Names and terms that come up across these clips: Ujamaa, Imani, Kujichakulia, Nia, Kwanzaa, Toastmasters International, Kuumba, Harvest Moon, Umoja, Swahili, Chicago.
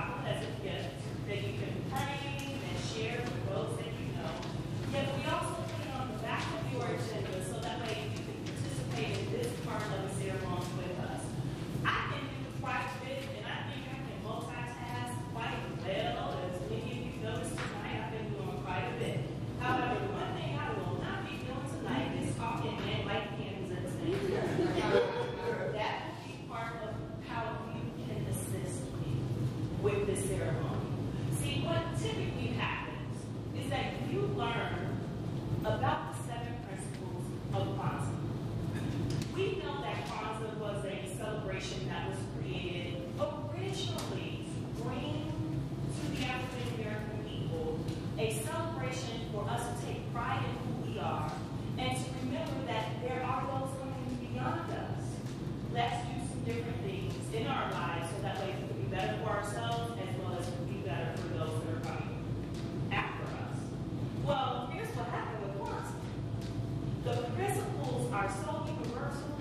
Bible as a gift that you can pray and share with those that you know. Yet we also put it on the back of your agenda so that way you can participate in this part of the ceremony with us. I can do quite a bit, and I think I can multitask quite well. As many of you noticed tonight, I've been doing quite a bit. However, one thing I will not be doing tonight is talking and light candles at the same time. That will be part of how you can assist me with this ceremony. See, what typically happens is that you learn about the 7 principles of Kwanzaa. We know that Kwanzaa was a celebration that was created originally to bring to the African American people a celebration for us to take pride in who we are and to remember that there are those coming beyond us. Let's do some different things in our lives so that way we can be better for ourselves as well as be better for those that are coming after us. Well, here's what happened with Kwanzaa. The principles are so universal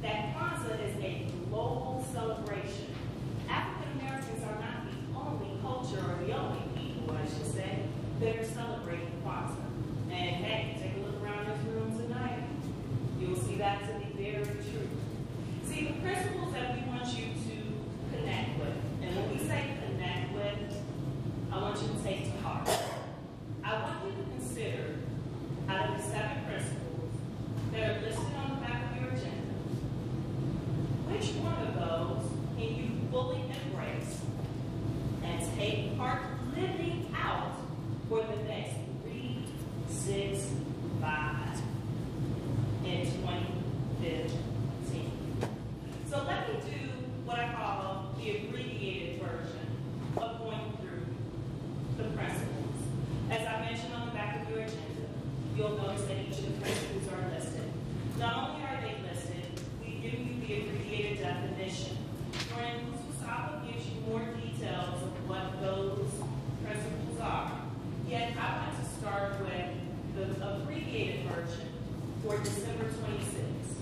that Kwanzaa is a global celebration. African Americans are not the only culture or the only people, I should say, that are celebrating Kwanzaa. And hey, take a look around this room tonight. You'll see that to be very true. See, the principles that we want you to connect with, and when we say connect with, I want you to take to heart. I want you to consider, out of the 7 principles that are listed on the back of your agenda, which one of those can you fully embrace and take part living out for the next 3, 6, 5, and 2015. So let me do what I call the abbreviated version of going through the principles. As I mentioned on the back of your agenda, you'll notice that each of the principles are listed. Not only are they listed, we give you the abbreviated definition. Friend Kusaba gives you more details of what those principles are. Yet I want to start with the abbreviated version for December 26th,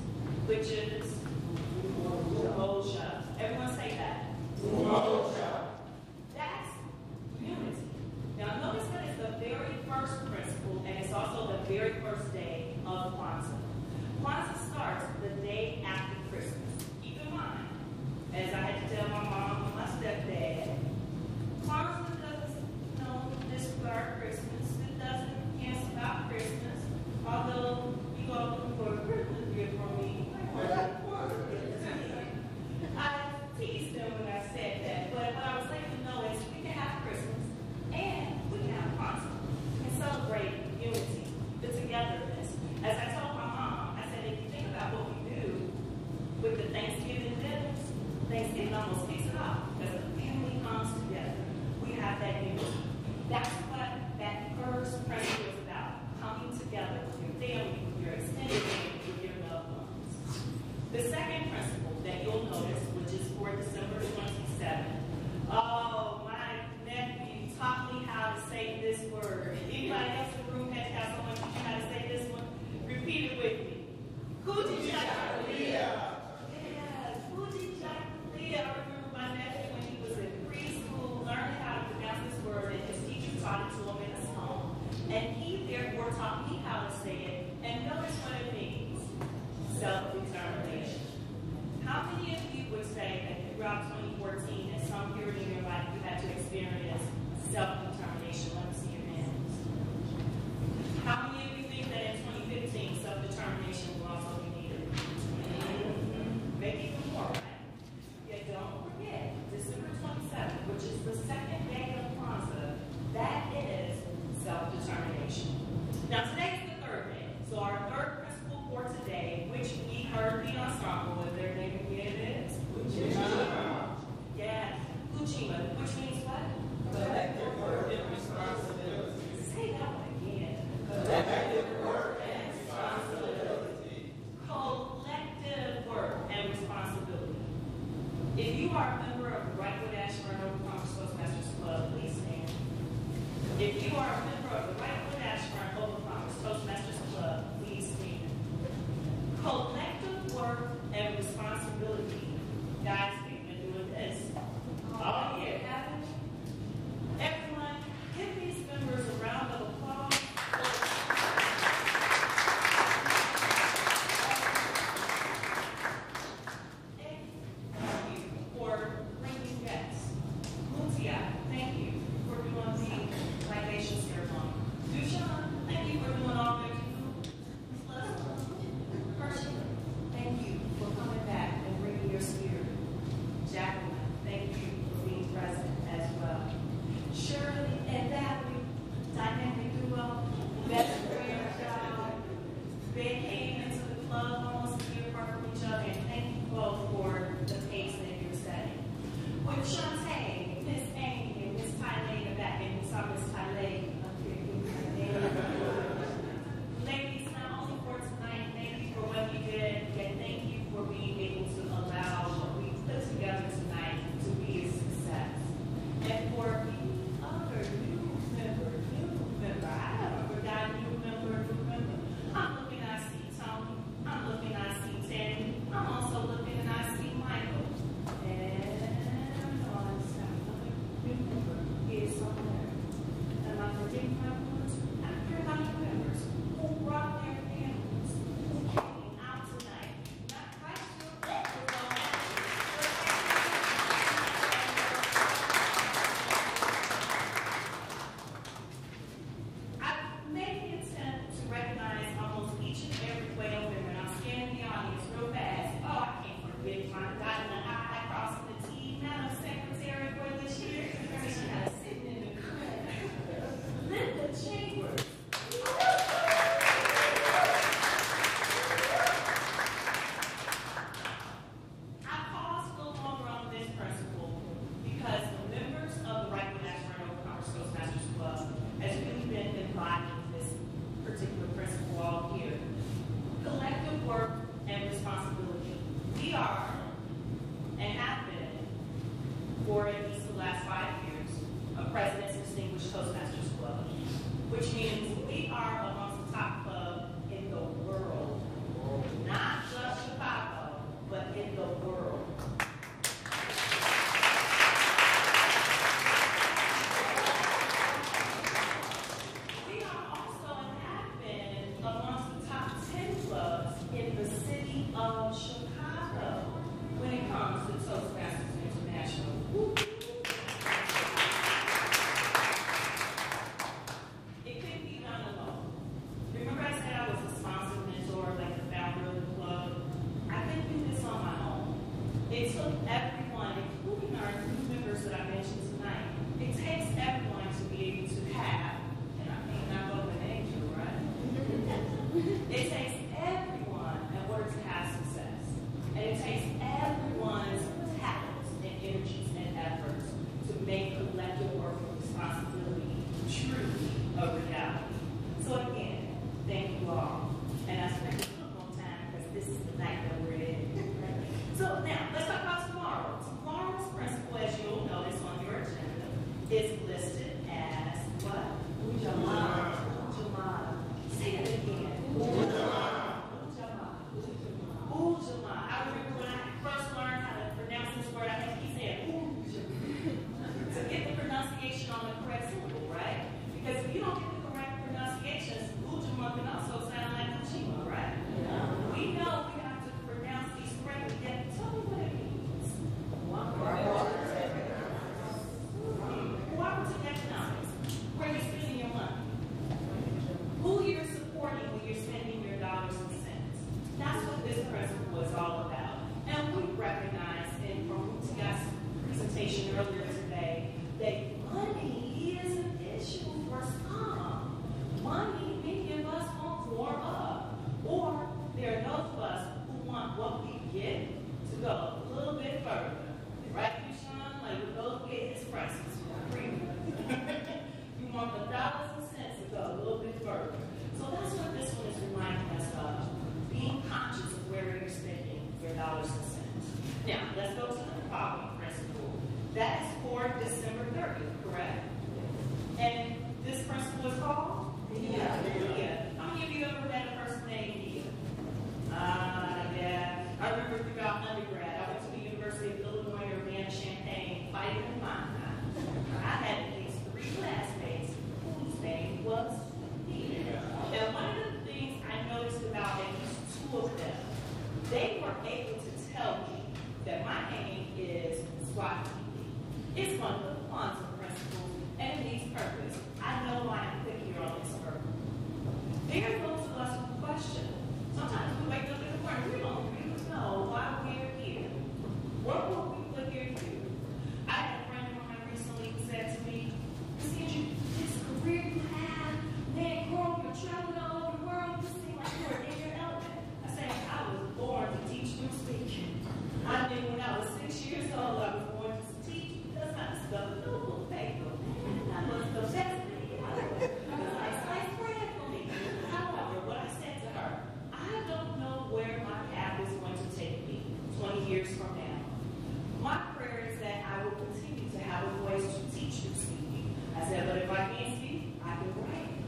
which is Umoja. Everyone say that. Umoja. That's unity. Now notice that it's the very first principle, and it's also the very first day of Kwanzaa. Kwanzaa starts the day after Christmas. Keep in mind, as I had to tell my mom and my stepdad, Kwanzaa doesn't disregard Christmas. It doesn't cancel out Christmas. Although you go looking for a Christmas gift for me, I teased them when I said that, but what I was letting them know is we can have Christmas and we can have Kwanzaa and celebrate unity, the togetherness. As I told my mom, I said, if you think about what we do with the Thanksgiving dinners, Thanksgiving almost picks it up because the family comes together. We have that unity. That's what that first principle is about, coming together with your family, with your extended family, with your loved ones. The second principle that you'll notice, which is for December 27th. Oh, my nephew taught me how to say this word. Anybody else in the room has someone teach you how to say this one? Repeat it with me. Kujichakulia. Yes, Kujichakulia. I remember my nephew when he was in preschool learning how to pronounce this word, and his teacher taught which means we are amongst the top club in the world. Not just Chicago, but in the world. We are also and have been amongst the top 10 clubs in the city of Chicago when it comes to Toastmasters International. Woo. It took everyone, including our new members that I mentioned tonight, it takes everyone to be able to have, and I mean not go with an angel, right? It takes everyone in order to have success. And it takes everyone's talents and energies and efforts to make collective work and responsibility truly a reality. So again, thank you all. And I spent a little more time because this is the night that we're in. So now, let's talk about tomorrow. Tomorrow's principle, as you'll notice on your agenda, is listed as what? Ujamaa. Ujamaa. Say it again. Ujamaa. Ujamaa. Ujamaa. Ujamaa. I remember when I first learned how to pronounce this word, I think he said Ujamaa. To get the pronunciation on the correct syllable, right? Because if you don't get the correct pronunciations, Ujamaa can also sound like Uchima, right? Yeah. We know we have to pronounce these correctly. Tell me what it means. Cooperative economics. Where are you spending your money? Who you're supporting when you're spending your dollars and cents. That's what this principle is all about. And we recognize in Rutia's presentation earlier today that money is an issue for some. Money, many of us want more of. Or there are those of us who want what we get to go a little bit further. Right, you Sean? Like we both get his prices for free. You want the dollars and cents to go a little bit further. So that's what this one is reminding us of. Being conscious of where you're spending your dollars and cents. Now, let's go to the following principle. That is for December 30th, correct? And this principle is called? Yeah. How many of you ever read a person named Nia? Yeah. I remember throughout undergrad, I went to the University of Illinois Urbana-Champaign fighting the manga. I had at least 3 classmates whose name was Nina. And one of the things I noticed about at least 2 of them, they were able to tell me that my name is Swahili. It's one of the Kwanzaa principles and it needs purpose. I know why I'm putting here on this earth. There are those of us who question. Sometimes we wake up in the morning, we don't know why we're here. What will we look here to do? I had a friend of mine recently who said to me, this career you have, man, girl, you're traveling all over the world, you seem like you're in your element. I said, I was born to teach new speaking. I knew when I was 6 years old, I was born to teach because I was the noble paper. I was the best thing I was like, slice bread for me. However, what I said to her, I don't know where my path is going to take me 20 years from now. My prayer is that I will continue to have a voice to teach you speaking. I said, but if I can't speak, I can write.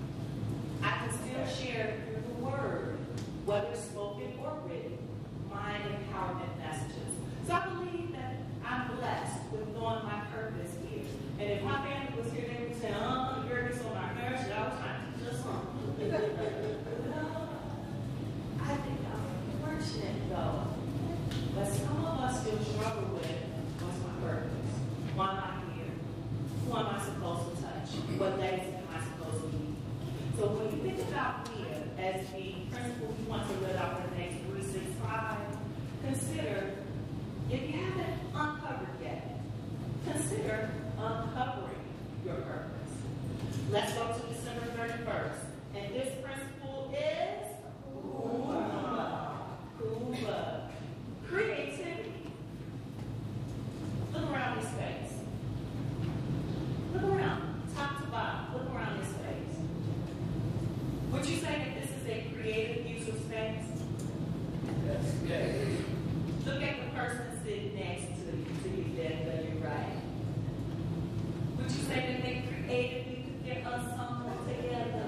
I can still share through the word, whether spoken or written, my empowerment messages. So I believe that I'm blessed with knowing my purpose here. And if my family was here, they would say, you're just on my marriage, and I was trying to teach us something. I think I'm fortunate though, but some of us still struggle with what's my purpose? Why am I here? Who am I supposed to touch? What legacy am I supposed to be? So when you think about Nia as the principle we want to live out for the next 3, 6, 5, consider, if you haven't uncovered yet, consider uncovering your purpose. Let's go to December 31st, and this principle is Kuma. Creativity. Look around this space. Look around, top to bottom. Look around this space. Would you say that this is a creative use of space? Yes. Yes. Look at the person sitting next to you that you're right. Would you say that they creatively could get us something together?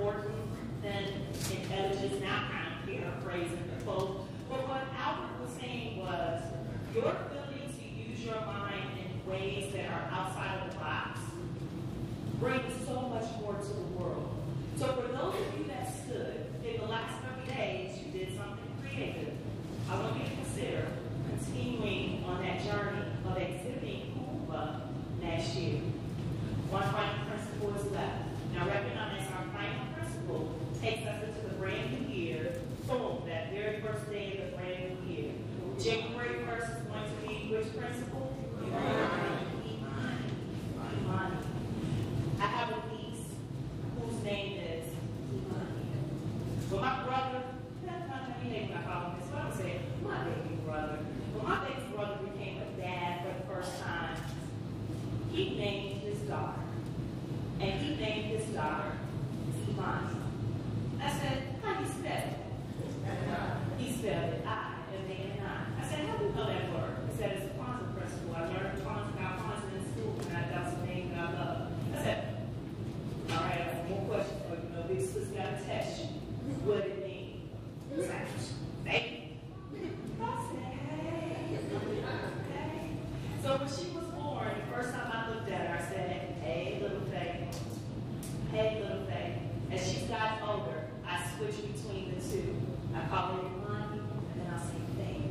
important than if Ellis is not kind of paraphrasing the quote. But what Albert was saying was your ability to use your mind in ways that are outside of the box brings so much more to the world. So for those of you that stood in the last 30 days, you did something creative. I want you to consider continuing on that journey of exhibiting Kuba next year. One final principle is left. Now recognize our final principle takes us into the brand new year. Boom, that very first day of the brand new year. January 1st is going to be which principle? Be mine. Be mine. Be mine. I have a niece whose name is Imani. But my brother, that's not how you name my father, so I would say my baby brother. When my baby brother became a dad for the first time, he named his daughter. And he named his daughter Imani. I said, how do you spell it? He spelled it I and then I. I said, how do you know that word? He said, it's a Kwanzaa principle. I learned about Kwanzaa in school, and that was the name that I love. I said, all right, I have one more question for you. No, big sister's got to test you. What did it mean? He said, thank you. I said, hey. Okay. So when she was born, the first time I looked at her, I said, hey, little Faye. Hey, little Faye. As she got older, I switched between the two. I call her Imani, and then I'll say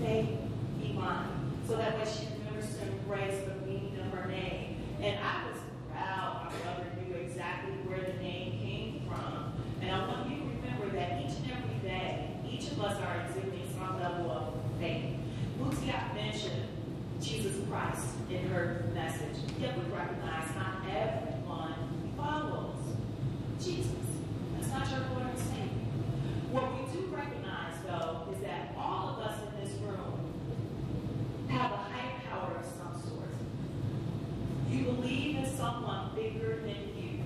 Faye, Imani. So that way she remembers to embrace the meaning of her name. And I was proud my brother knew exactly where the name came from. And I want you to remember that each and every day, each of us are exhibiting some level of faith. Mutia mentioned Jesus Christ in her message. Yet we recognize not everyone follows Jesus. That's not your Lord and Savior. What we do recognize, though, is that all of us in this room have a higher power of some sort. You believe in someone bigger than you.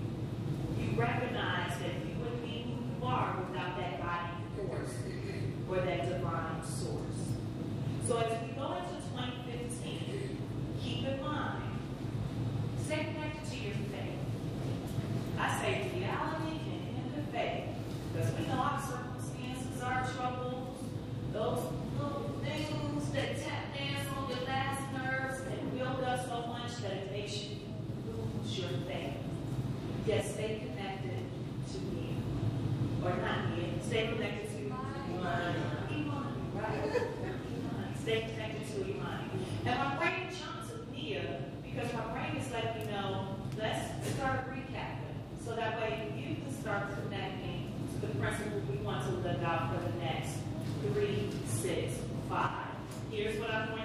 You recognize that you wouldn't be who you are without that guiding force or that divine source. So as we go into 2015, keep in mind, stay connected to your faith. I say reality can end in faith, because we know our circumstances, our troubles, those little things that tap dance on your last nerves and build up so much that it makes you lose your faith. Yes, stay connected to me, or not me. Stay connected to Imani. Imani, right? Stay connected to Imani. And my brain jumps to Nia because my brain is letting me know, let's start recapping. So that way you can start connecting to the principle we want to live out for the next 3, 6, 5. Here's what I'm going